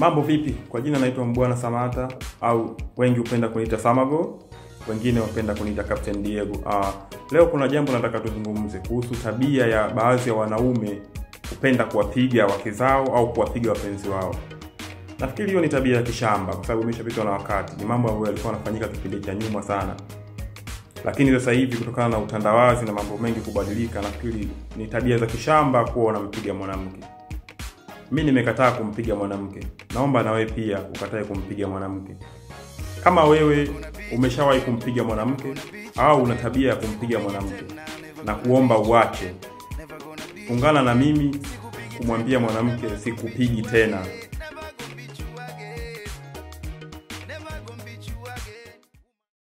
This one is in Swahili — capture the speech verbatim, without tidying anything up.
Mambo vipi? Kwa jina naitwa Mbwana Samatta au wengi hupenda kuniita Samago, wengine hupenda kuniita Captain Diego. Uh, leo kuna jambo nataka tuzungumze kuhusu tabia ya baadhi ya wanaume hupenda kuwapiga wake zao au kuwapiga wapenzi wao. Nafikiri hiyo ni tabia ya kishamba kwa sababu imeshapitwa na wakati. Ni mambo ambayo yalikuwa yanafanyika kipindi cha nyuma sana. Lakini sasa hivi kutokana na utandawazi na mambo mengi kubadilika, nafikiri ni tabia za kishamba kuwa unampiga mwanamke. Mimi nimekataa kumpiga mwanamke. Naomba na wewe pia ukatae kumpiga mwanamke. Kama wewe umeshawahi kumpiga mwanamke au una tabia ya kumpiga mwanamke na kuomba uache, ungana na mimi kumwambia mwanamke sikupigi tena.